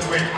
between